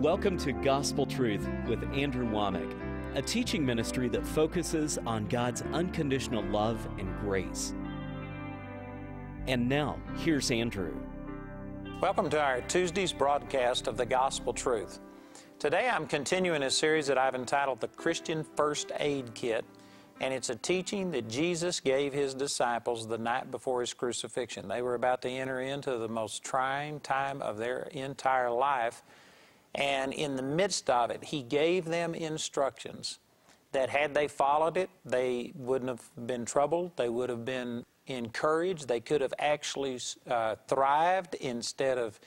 Welcome to Gospel Truth with Andrew Wommack, a teaching ministry that focuses on God's unconditional love and grace. And now, here's Andrew. Welcome to our Tuesday's broadcast of the Gospel Truth. Today I'm continuing a series that I've entitled The Christian First Aid Kit, and it's a teaching that Jesus gave His disciples the night before His crucifixion. They were about to enter into the most trying time of their entire life, and in the midst of it, He gave them instructions that had they followed it, they wouldn't have been troubled, they would have been encouraged, they could have actually thrived instead of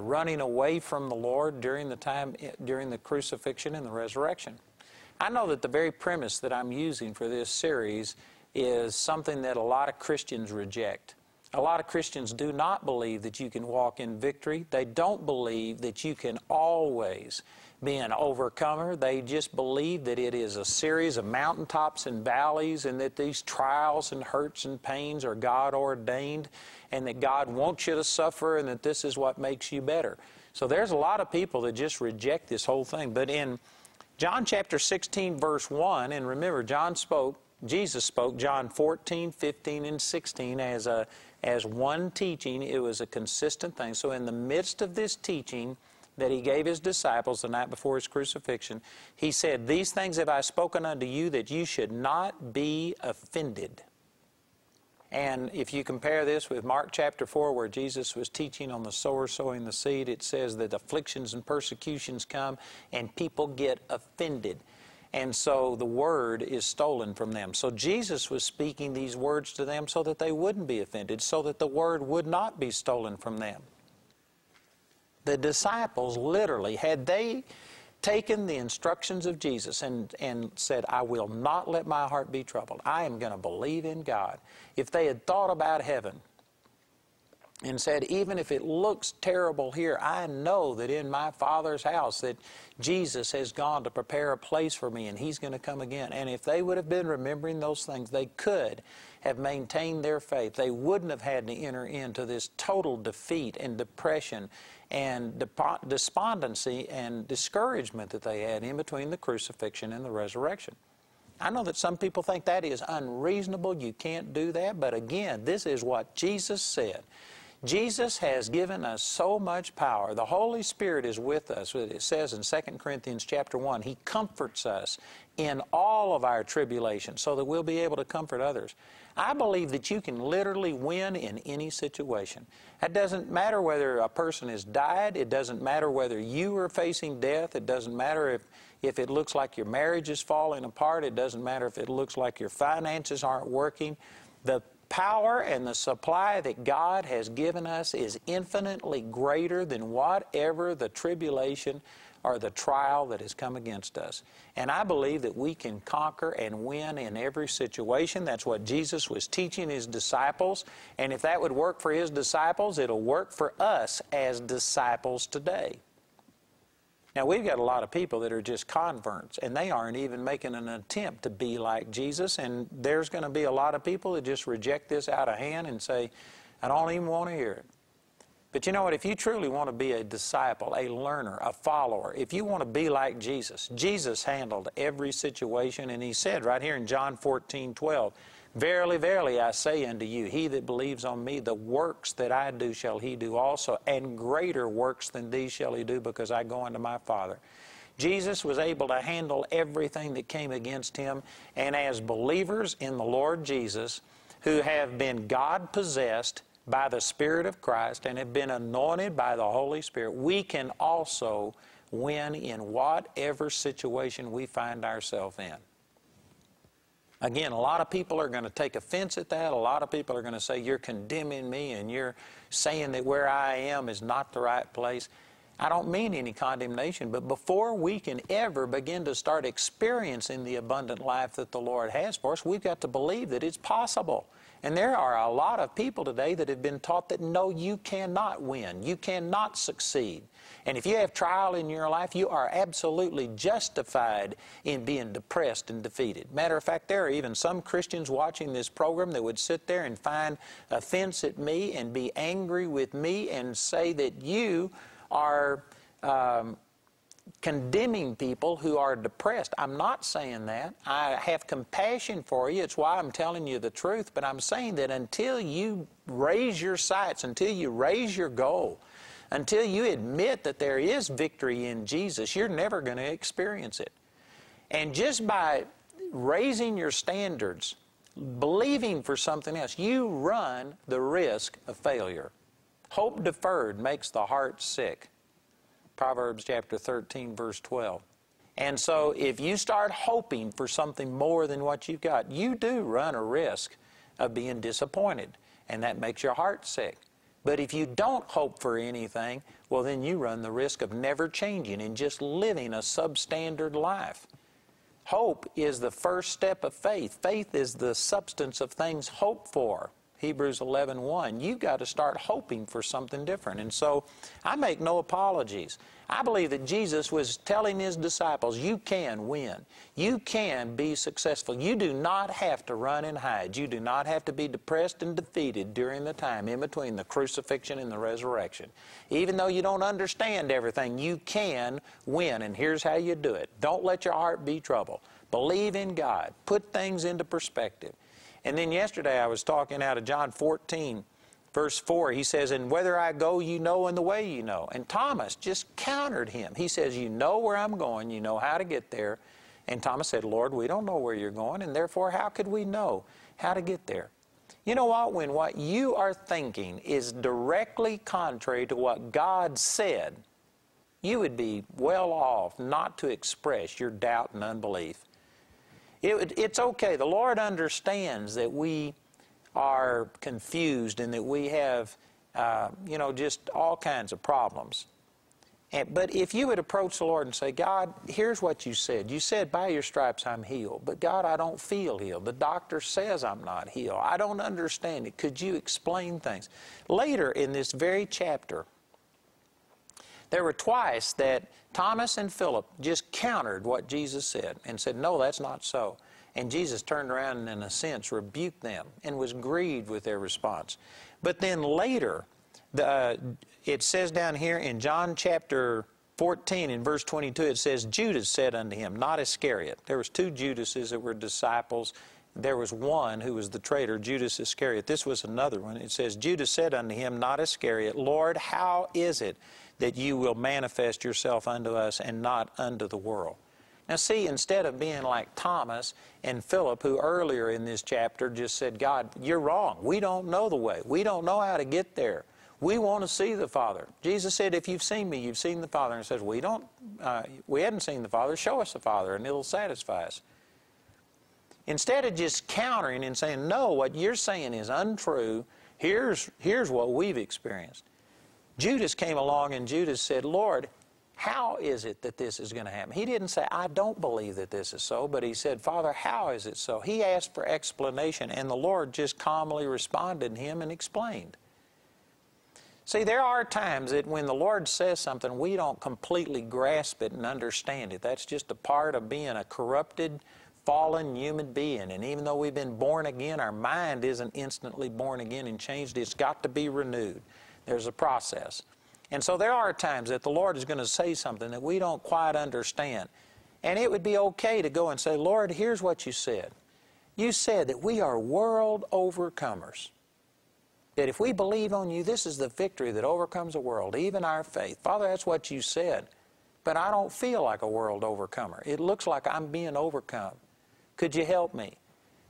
running away from the Lord during the crucifixion and the resurrection. I know that the very premise that I'm using for this series is something that a lot of Christians reject. A lot of Christians do not believe that you can walk in victory. They don't believe that you can always be an overcomer. They just believe that it is a series of mountaintops and valleys, and that these trials and hurts and pains are God ordained, and that God wants you to suffer, and that this is what makes you better. So there's a lot of people that just reject this whole thing. But in John chapter 16, verse 1, and remember, Jesus spoke John 14, 15, and 16 as one teaching. It was a consistent thing. So in the midst of this teaching that He gave His disciples the night before His crucifixion, He said, "These things have I spoken unto you, that you should not be offended." And if you compare this with Mark chapter 4, where Jesus was teaching on the sower sowing the seed, it says that afflictions and persecutions come and people get offended. And so the word is stolen from them. So Jesus was speaking these words to them so that they wouldn't be offended, so that the word would not be stolen from them. The disciples literally, had they taken the instructions of Jesus and said, "I will not let my heart be troubled. I am going to believe in God." If they had thought about heaven and said, "Even if it looks terrible here, I know that in my Father's house that Jesus has gone to prepare a place for me, and He's going to come again." And if they would have been remembering those things, they could have maintained their faith. They wouldn't have had to enter into this total defeat and depression and despondency and discouragement that they had in between the crucifixion and the resurrection. I know that some people think that is unreasonable. You can't do that. But again, this is what Jesus said. Jesus has given us so much power. The Holy Spirit is with us. It says in 2 Corinthians chapter 1, He comforts us in all of our tribulations so that we'll be able to comfort others. I believe that you can literally win in any situation. It doesn't matter whether a person has died. It doesn't matter whether you are facing death. It doesn't matter if it looks like your marriage is falling apart. It doesn't matter if it looks like your finances aren't working. The power and the supply that God has given us is infinitely greater than whatever the tribulation or the trial that has come against us. And I believe that we can conquer and win in every situation. That's what Jesus was teaching His disciples. And if that would work for His disciples, it'll work for us as disciples today. Now, we've got a lot of people that are just converts, and they aren't even making an attempt to be like Jesus, and there's going to be a lot of people that just reject this out of hand and say, "I don't even want to hear it." But you know what? If you truly want to be a disciple, a learner, a follower, if you want to be like Jesus, Jesus handled every situation, and He said right here in John 14, 12, "Verily, verily, I say unto you, he that believes on me, the works that I do shall he do also, and greater works than these shall he do, because I go unto my Father." Jesus was able to handle everything that came against Him, and as believers in the Lord Jesus, who have been God-possessed by the Spirit of Christ and have been anointed by the Holy Spirit, we can also win in whatever situation we find ourselves in. Again, a lot of people are going to take offense at that. A lot of people are going to say, "You're condemning me and you're saying that where I am is not the right place." I don't mean any condemnation, but before we can ever begin to start experiencing the abundant life that the Lord has for us, we've got to believe that it's possible. And there are a lot of people today that have been taught that, no, you cannot win. You cannot succeed. And if you have trial in your life, you are absolutely justified in being depressed and defeated. Matter of fact, there are even some Christians watching this program that would sit there and find offense at me and be angry with me and say that you are condemning people who are depressed. I'm not saying that. I have compassion for you. It's why I'm telling you the truth. But I'm saying that until you raise your sights, until you raise your goal, until you admit that there is victory in Jesus, you're never going to experience it. And just by raising your standards, believing for something else, you run the risk of failure. Hope deferred makes the heart sick. Proverbs chapter 13, verse 12. And so if you start hoping for something more than what you've got, you do run a risk of being disappointed, and that makes your heart sick. But if you don't hope for anything, well, then you run the risk of never changing and just living a substandard life. Hope is the first step of faith. Faith is the substance of things hoped for. Hebrews 11:1. You've got to start hoping for something different. And so I make no apologies. I believe that Jesus was telling his disciples, you can win. You can be successful. You do not have to run and hide. You do not have to be depressed and defeated during the time in between the crucifixion and the resurrection. Even though you don't understand everything, you can win. And here's how you do it. Don't let your heart be troubled. Believe in God. Put things into perspective. And then yesterday I was talking out of John 14, verse 4. He says, and whether I go, you know, and the way you know. And Thomas just countered him. He says, you know where I'm going. You know how to get there. And Thomas said, Lord, we don't know where you're going, and therefore how could we know how to get there? You know what? When what you are thinking is directly contrary to what God said, you would be well off not to express your doubt and unbelief. It's okay. The Lord understands that we are confused and that we have, just all kinds of problems. But if you would approach the Lord and say, God, here's what you said. You said, by your stripes I'm healed. But God, I don't feel healed. The doctor says I'm not healed. I don't understand it. Could you explain things? Later in this very chapter, there were twice that Thomas and Philip just countered what Jesus said and said, no, that's not so. And Jesus turned around and, in a sense, rebuked them and was grieved with their response. But then later, it says down here in John chapter 14 in verse 22, it says, Judas said unto him, not Iscariot. There was two Judases that were disciples. There was one who was the traitor, Judas Iscariot. This was another one. It says, Judas said unto him, not Iscariot, Lord, how is it that you will manifest yourself unto us and not unto the world? Now see, instead of being like Thomas and Philip, who earlier in this chapter just said, God, you're wrong. We don't know the way. We don't know how to get there. We want to see the Father. Jesus said, if you've seen me, you've seen the Father. And he says, we hadn't seen the Father. Show us the Father, and it'll satisfy us. Instead of just countering and saying, no, what you're saying is untrue, here's what we've experienced. Judas came along and Judas said, Lord, how is it that this is going to happen? He didn't say, I don't believe that this is so, but he said, Father, how is it so? He asked for explanation, and the Lord just calmly responded to him and explained. See, there are times that when the Lord says something, we don't completely grasp it and understand it. That's just a part of being a corrupted, fallen human being. And even though we've been born again, our mind isn't instantly born again and changed. It's got to be renewed. There's a process. And so there are times that the Lord is going to say something that we don't quite understand. And it would be okay to go and say, Lord, here's what you said. You said that we are world overcomers. That if we believe on you, this is the victory that overcomes the world, even our faith. Father, that's what you said. But I don't feel like a world overcomer. It looks like I'm being overcome. Could you help me?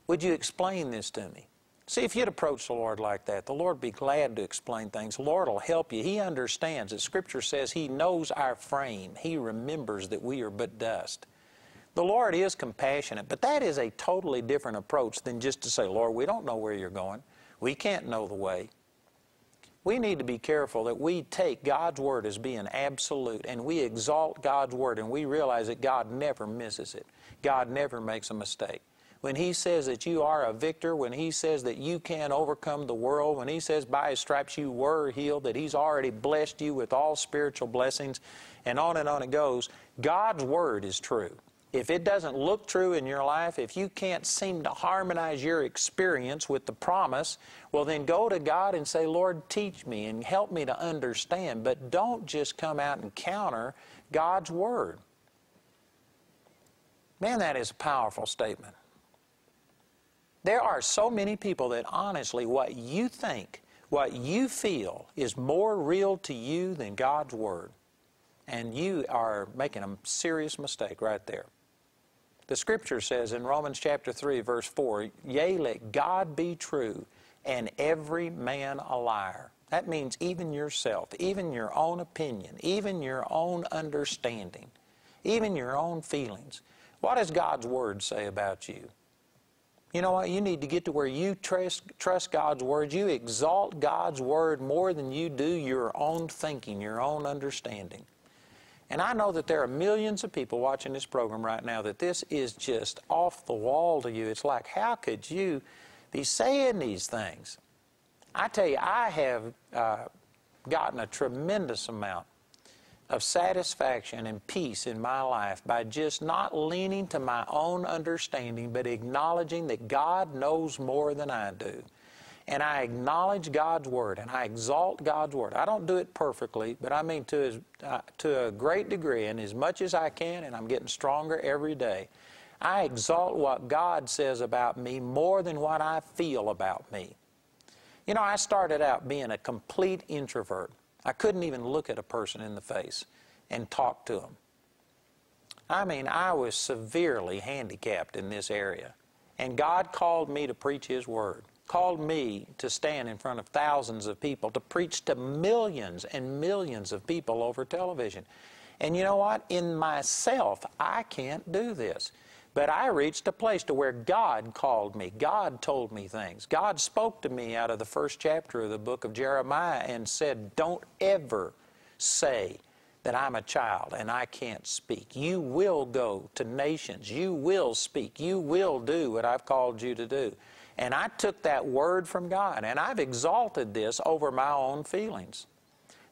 Would you explain this to me? See, if you'd approach the Lord like that, the Lord would be glad to explain things. The Lord will help you. He understands it. Scripture says He knows our frame. He remembers that we are but dust. The Lord is compassionate, but that is a totally different approach than just to say, Lord, we don't know where you're going. We can't know the way. We need to be careful that we take God's Word as being absolute, and we exalt God's Word, and we realize that God never misses it. God never makes a mistake. When He says that you are a victor, when He says that you can overcome the world, when He says by His stripes you were healed, that He's already blessed you with all spiritual blessings, and on it goes, God's Word is true. If it doesn't look true in your life, if you can't seem to harmonize your experience with the promise, well, then go to God and say, Lord, teach me and help me to understand. But don't just come out and counter God's Word. Man, that is a powerful statement. There are so many people that honestly, what you think, what you feel is more real to you than God's Word. And you are making a serious mistake right there. The Scripture says in Romans chapter 3, verse 4, yea, let God be true, and every man a liar. That means even yourself, even your own opinion, even your own understanding, even your own feelings. What does God's Word say about you? You know what? You need to get to where you trust God's Word. You exalt God's Word more than you do your own thinking, your own understanding. And I know that there are millions of people watching this program right now that this is just off the wall to you. It's like, how could you be saying these things? I tell you, I have gotten a tremendous amount of satisfaction and peace in my life by just not leaning to my own understanding, but acknowledging that God knows more than I do. And I acknowledge God's Word, and I exalt God's Word. I don't do it perfectly, but I mean to a great degree, and as much as I can, and I'm getting stronger every day. I exalt what God says about me more than what I feel about me. You know, I started out being a complete introvert. I couldn't even look at a person in the face and talk to them. I mean, I was severely handicapped in this area, and God called me to preach His Word. Called me to stand in front of thousands of people, to preach to millions and millions of people over television. And you know what? In myself, I can't do this. But I reached a place to where God called me. God told me things. God spoke to me out of the first chapter of the book of Jeremiah and said, don't ever say that I'm a child and I can't speak. You will go to nations. You will speak. You will do what I've called you to do. And I took that word from God, and I've exalted this over my own feelings.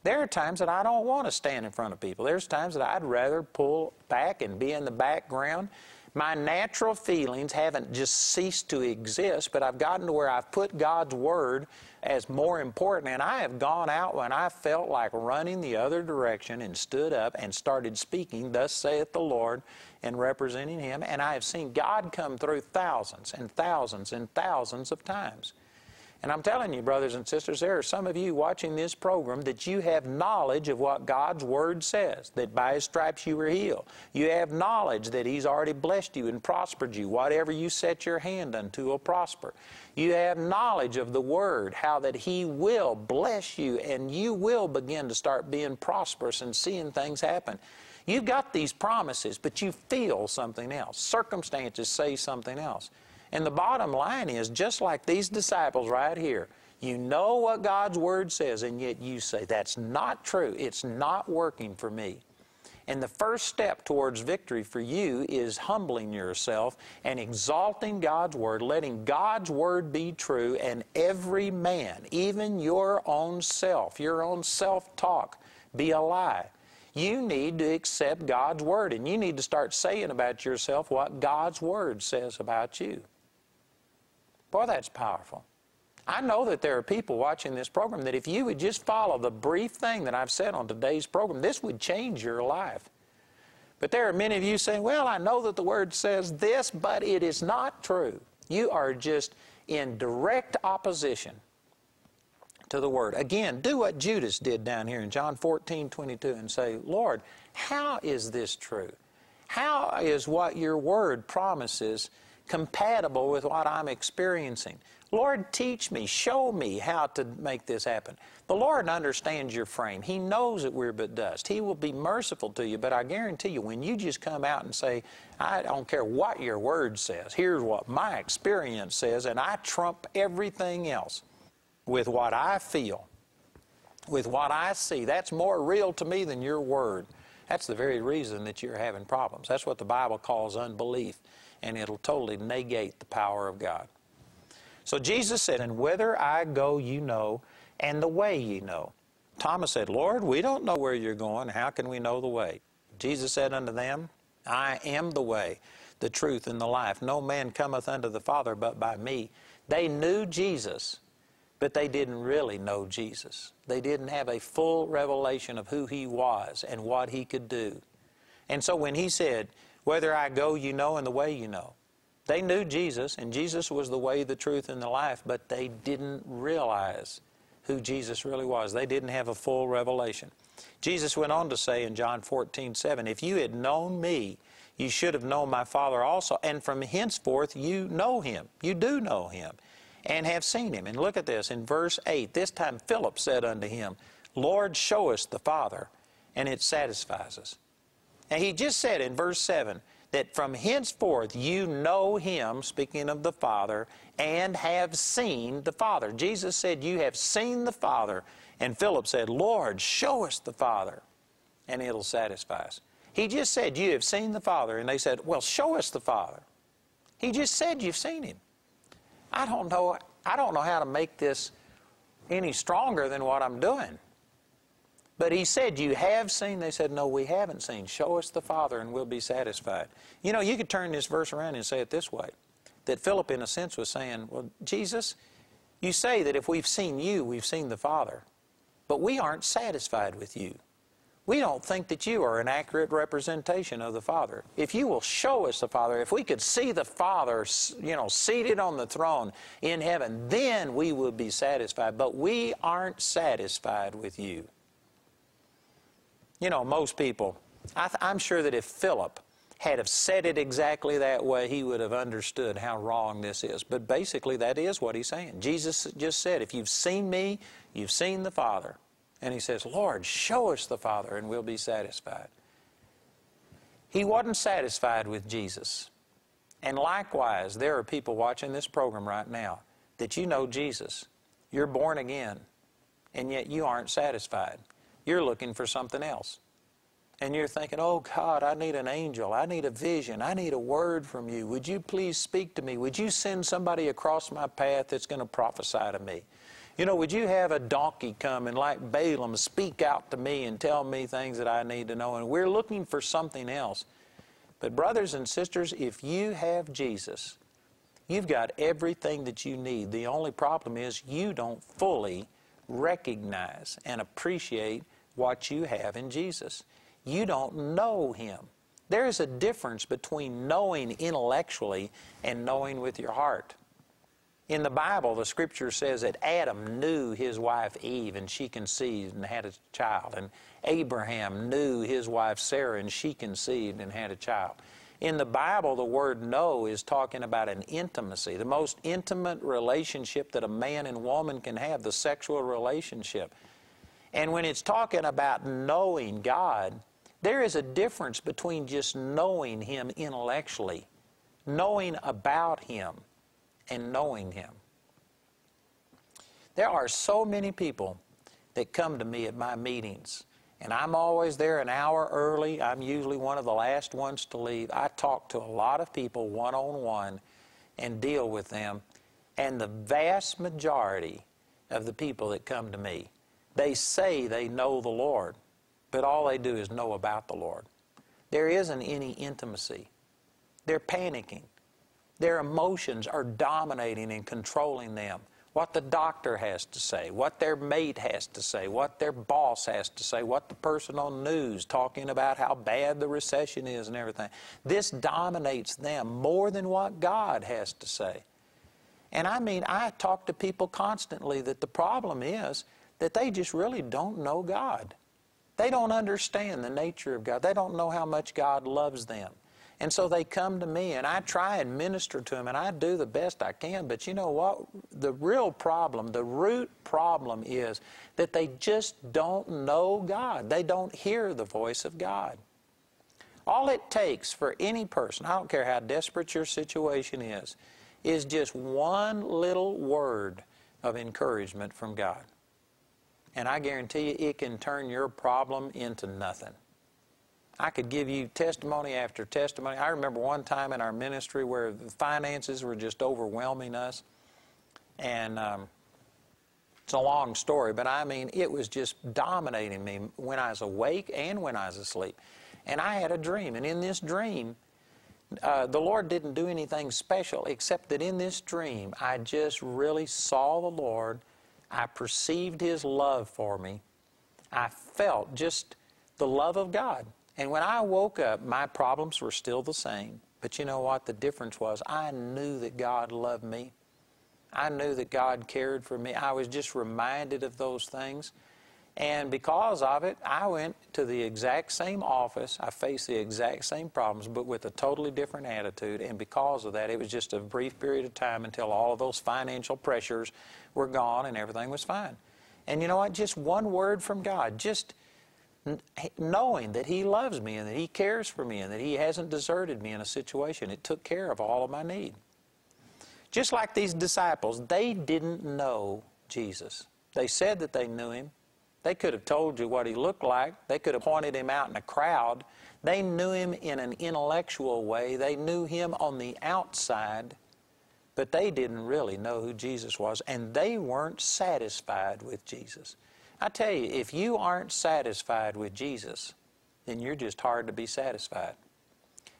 There are times that I don't want to stand in front of people. There's times that I'd rather pull back and be in the background. My natural feelings haven't just ceased to exist, but I've gotten to where I've put God's Word as more important, and I have gone out when I felt like running the other direction and stood up and started speaking, thus saith the Lord, and representing Him, and I have seen God come through thousands and thousands and thousands of times. And I'm telling you, brothers and sisters, there are some of you watching this program that you have knowledge of what God's Word says, that by His stripes you were healed. You have knowledge that He's already blessed you and prospered you. Whatever you set your hand unto will prosper. You have knowledge of the Word, how that He will bless you and you will begin to start being prosperous and seeing things happen. You've got these promises, but you feel something else. Circumstances say something else. And the bottom line is, just like these disciples right here, you know what God's Word says, and yet you say, that's not true. It's not working for me. And the first step towards victory for you is humbling yourself and exalting God's Word, letting God's Word be true, and every man, even your own self-talk, be a lie. You need to accept God's Word, and you need to start saying about yourself what God's Word says about you. Boy, that's powerful. I know that there are people watching this program that if you would just follow the brief thing that I've said on today's program, this would change your life. But there are many of you saying, well, I know that the Word says this, but it is not true. You are just in direct opposition to the Word. Again, do what Judas did down here in John 14:22 and say, Lord, how is this true? How is what your Word promises compatible with what I'm experiencing? Lord, teach me, show me how to make this happen. The Lord understands your frame. He knows that we're but dust. He will be merciful to you, but I guarantee you, when you just come out and say, I don't care what your Word says, here's what my experience says, and I trump everything else with what I feel, with what I see, that's more real to me than your Word. That's the very reason that you're having problems. That's what the Bible calls unbelief, and it'll totally negate the power of God. So Jesus said, and whither I go you know, and the way you know. Thomas said, Lord, we don't know where you're going. How can we know the way? Jesus said unto them, I am the way, the truth, and the life. No man cometh unto the Father but by me. They knew Jesus, but they didn't really know Jesus. They didn't have a full revelation of who He was and what He could do. And so when He said, "Whether I go, you know, and the way you know," they knew Jesus, and Jesus was the way, the truth, and the life, but they didn't realize who Jesus really was. They didn't have a full revelation. Jesus went on to say in John 14:7, "If you had known me, you should have known my Father also, and from henceforth you know him." You do know him and have seen him. And look at this in verse 8. "This time Philip said unto him, Lord, show us the Father, and it satisfies us." And he just said in verse 7 that from henceforth you know him, speaking of the Father, and have seen the Father. Jesus said, "You have seen the Father." And Philip said, "Lord, show us the Father, and it'll satisfy us." He just said, "You have seen the Father." And they said, "Well, show us the Father." He just said, "You've seen him." I don't know how to make this any stronger than what I'm doing. But he said, "You have seen." They said, "No, we haven't seen. Show us the Father and we'll be satisfied." You know, you could turn this verse around and say it this way, that Philip, in a sense, was saying, "Well, Jesus, you say that if we've seen you, we've seen the Father, but we aren't satisfied with you. We don't think that you are an accurate representation of the Father. If you will show us the Father, if we could see the Father, you know, seated on the throne in heaven, then we will be satisfied. But we aren't satisfied with you." You know, most people, I'm sure that if Philip had have said it exactly that way, he would have understood how wrong this is. But basically, that is what he's saying. Jesus just said, "If you've seen me, you've seen the Father." And he says, "Lord, show us the Father and we'll be satisfied." He wasn't satisfied with Jesus. And likewise, there are people watching this program right now that you know Jesus. You're born again, and yet you aren't satisfied. You're looking for something else. And you're thinking, "Oh God, I need an angel. I need a vision. I need a word from you. Would you please speak to me? Would you send somebody across my path that's going to prophesy to me? You know, would you have a donkey come and, like Balaam, speak out to me and tell me things that I need to know?" And we're looking for something else. But brothers and sisters, if you have Jesus, you've got everything that you need. The only problem is you don't fully recognize and appreciate what you have in Jesus. You don't know Him. There is a difference between knowing intellectually and knowing with your heart. In the Bible, the Scripture says that Adam knew his wife Eve, and she conceived and had a child. And Abraham knew his wife Sarah, and she conceived and had a child. In the Bible, the word "know" is talking about an intimacy, the most intimate relationship that a man and woman can have, the sexual relationship. And when it's talking about knowing God, there is a difference between just knowing Him intellectually, knowing about Him, and knowing Him. There are so many people that come to me at my meetings, and I'm always there an hour early. I'm usually one of the last ones to leave. I talk to a lot of people one-on-one and deal with them, and the vast majority of the people that come to me, they say they know the Lord, but all they do is know about the Lord. There isn't any intimacy. They're panicking. Their emotions are dominating and controlling them. What the doctor has to say, what their mate has to say, what their boss has to say, what the person on news talking about how bad the recession is and everything. This dominates them more than what God has to say. And I mean, I talk to people constantly that the problem is that they just really don't know God. They don't understand the nature of God. They don't know how much God loves them. And so they come to me, and I try and minister to them, and I do the best I can. But you know what? The real problem, the root problem is that they just don't know God. They don't hear the voice of God. All it takes for any person, I don't care how desperate your situation is just one little word of encouragement from God. And I guarantee you it can turn your problem into nothing. I could give you testimony after testimony. I remember one time in our ministry where the finances were just overwhelming us. And it's a long story, but I mean, it was just dominating me when I was awake and when I was asleep. And I had a dream, and in this dream, the Lord didn't do anything special, except that in this dream, I just really saw the Lord. I perceived His love for me. I felt just the love of God. And when I woke up, my problems were still the same. But you know what the difference was? I knew that God loved me. I knew that God cared for me. I was just reminded of those things. And because of it, I went to the exact same office. I faced the exact same problems, but with a totally different attitude. And because of that, it was just a brief period of time until all of those financial pressures were gone and everything was fine. And you know what? Just one word from God, just knowing that He loves me and that He cares for me and that He hasn't deserted me in a situation, it took care of all of my need. Just like these disciples, they didn't know Jesus. They said that they knew Him. They could have told you what He looked like. They could have pointed Him out in a crowd. They knew Him in an intellectual way. They knew Him on the outside, but they didn't really know who Jesus was, and they weren't satisfied with Jesus. I tell you, if you aren't satisfied with Jesus, then you're just hard to be satisfied.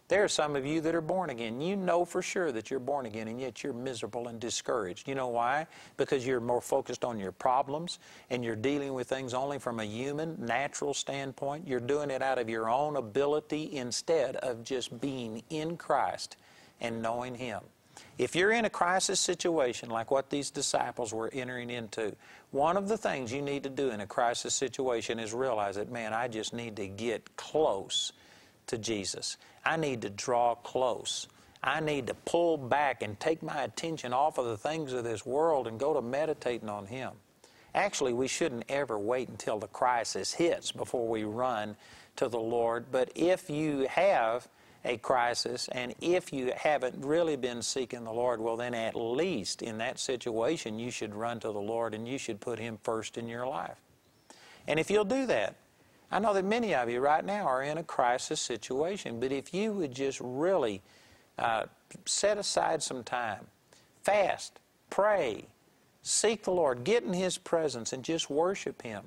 There are some of you that are born again. You know for sure that you're born again, and yet you're miserable and discouraged. You know why? Because you're more focused on your problems, and you're dealing with things only from a human, natural standpoint. You're doing it out of your own ability instead of just being in Christ and knowing Him. If you're in a crisis situation like what these disciples were entering into, one of the things you need to do in a crisis situation is realize that, man, I just need to get close to Jesus. I need to draw close. I need to pull back and take my attention off of the things of this world and go to meditating on Him. Actually, we shouldn't ever wait until the crisis hits before we run to the Lord. But if you have a crisis and if you haven't really been seeking the Lord, well, then at least in that situation, you should run to the Lord and you should put Him first in your life. And if you'll do that, I know that many of you right now are in a crisis situation, but if you would just really set aside some time, fast, pray, seek the Lord, get in His presence and just worship Him.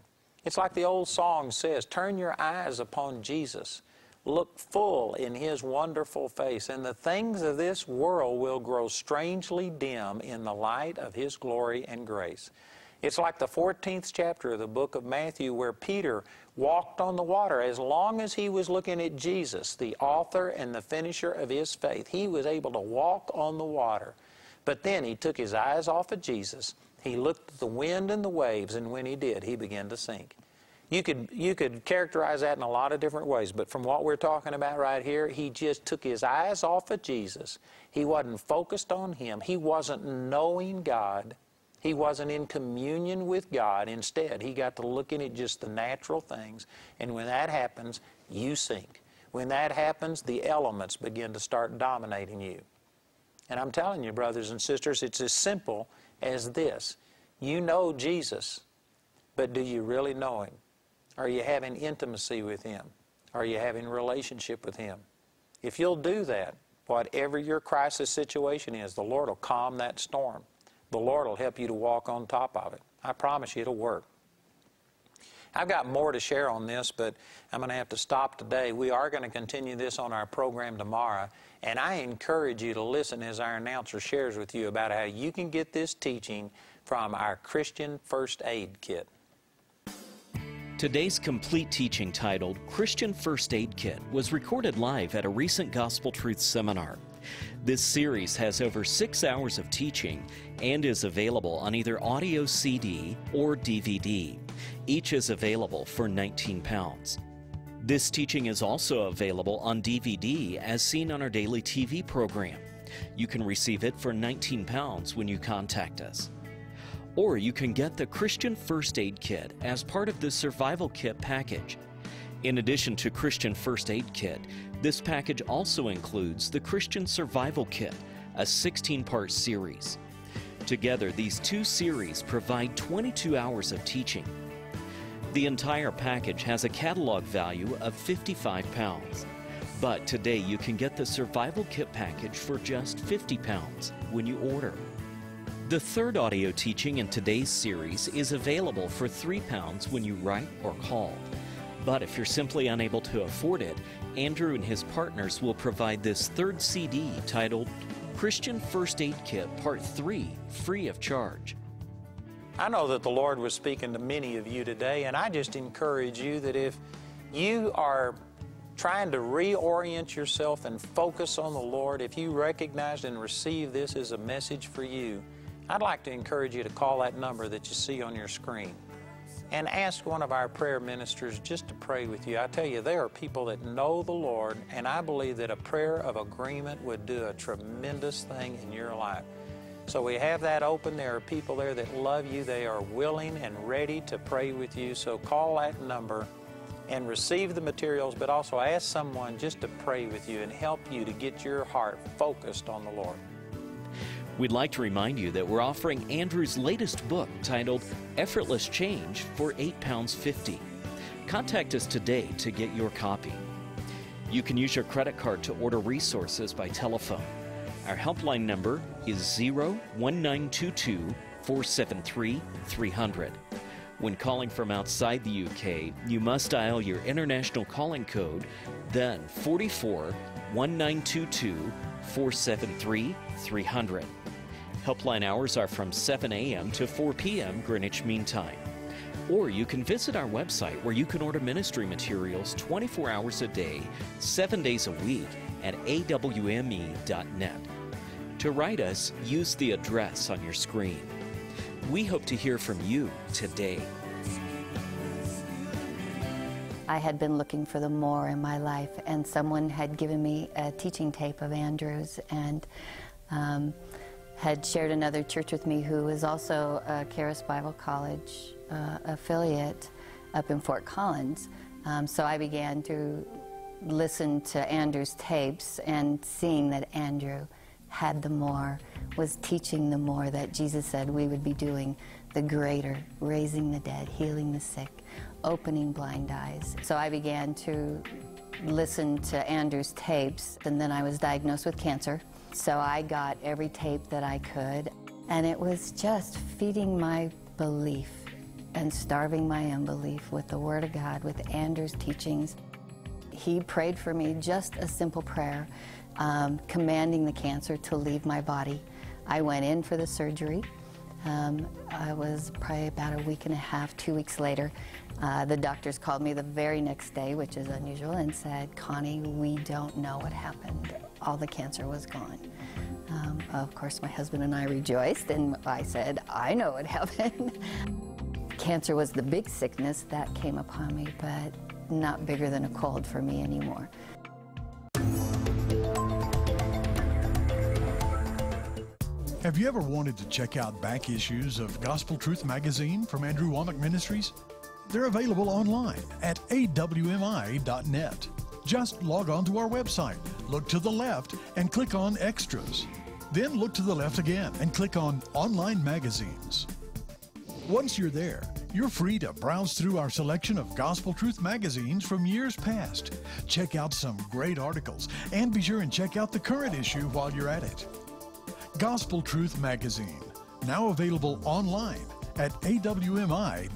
It's like the old song says, turn your eyes upon Jesus, look full in His wonderful face, and the things of this world will grow strangely dim in the light of His glory and grace. It's like the 14th chapter of the book of Matthew where Peter walked on the water. As long as he was looking at Jesus, the author and the finisher of his faith, he was able to walk on the water. But then he took his eyes off of Jesus. He looked at the wind and the waves, and when he did, he began to sink. You could characterize that in a lot of different ways, but from what we're talking about right here, he just took his eyes off of Jesus. He wasn't focused on Him. He wasn't knowing God. He wasn't in communion with God. Instead, he got to looking at just the natural things. And when that happens, you sink. When that happens, the elements begin to start dominating you. And I'm telling you, brothers and sisters, it's as simple as this. You know Jesus, but do you really know Him? Are you having intimacy with Him? Are you having a relationship with Him? If you'll do that, whatever your crisis situation is, the Lord will calm that storm. The Lord will help you to walk on top of it. I promise you it'll work. I've got more to share on this, but I'm going to have to stop today. We are going to continue this on our program tomorrow, and I encourage you to listen as our announcer shares with you about how you can get this teaching from our Christian First Aid Kit. Today's complete teaching titled Christian First Aid Kit was recorded live at a recent Gospel Truth seminar. This series has over 6 hours of teaching and is available on either audio CD or DVD. Each is available for £19. This teaching is also available on DVD as seen on our daily TV program. You can receive it for £19 when you contact us. Or you can get the Christian First Aid Kit as part of the Survival Kit package. In addition to Christian First Aid Kit, this package also includes the Christian Survival Kit, a 16-part series. Together, these two series provide 22 hours of teaching. The entire package has a catalog value of £55, but today you can get the Survival Kit package for just £50 when you order. The third audio teaching in today's series is available for £3 when you write or call. But if you're simply unable to afford it, Andrew and his partners will provide this third CD titled Christian First Aid Kit Part 3, free of charge. I know that the Lord was speaking to many of you today, and I just encourage you that if you are trying to reorient yourself and focus on the Lord, if you recognize and receive this as a message for you, I'd like to encourage you to call that number that you see on your screen and ask one of our prayer ministers just to pray with you. I tell you, there are people that know the Lord, and I believe that a prayer of agreement would do a tremendous thing in your life. So we have that open. There are people there that love you. They are willing and ready to pray with you. So call that number and receive the materials, but also ask someone just to pray with you and help you to get your heart focused on the Lord. We'd like to remind you that we're offering Andrew's latest book titled Effortless Change for £8.50. Contact us today to get your copy. You can use your credit card to order resources by telephone. Our helpline number is 01922 473 300. When calling from outside the UK, you must dial your international calling code, then 44 1922 473 300. Helpline hours are from 7 a.m. to 4 p.m. Greenwich Mean Time. Or you can visit our website where you can order ministry materials 24 hours a day, 7 days a week at awme.net. To write us, use the address on your screen. We hope to hear from you today. I had been looking for the more in my life, and someone had given me a teaching tape of Andrew's, and had shared another church with me who was also a Charis Bible College affiliate up in Fort Collins. So I began to listen to Andrew's tapes, and seeing that Andrew had the more, was teaching the more that Jesus said we would be doing, the greater, raising the dead, healing the sick, opening blind eyes. So I began to listen to Andrew's tapes, and then I was diagnosed with cancer. So I got every tape that I could, and it was just feeding my belief and starving my unbelief with the Word of God, with Andrew's teachings. He prayed for me, just a simple prayer, commanding the cancer to leave my body. I went in for the surgery. I was probably about a week and a half, 2 weeks later. The doctors called me the very next day, which is unusual, and said, "Connie, we don't know what happened. All the cancer was gone." Of course, my husband and I rejoiced, and I said, "I know what happened." Cancer was the big sickness that came upon me, but not bigger than a cold for me anymore. Have you ever wanted to check out back issues of Gospel Truth magazine from Andrew Wommack Ministries? They're available online at awmi.net. Just log on to our website, look to the left, and click on Extras. Then look to the left again and click on Online Magazines. Once you're there, you're free to browse through our selection of Gospel Truth magazines from years past. Check out some great articles, and be sure and check out the current issue while you're at it. Gospel Truth Magazine, now available online at awmi.net.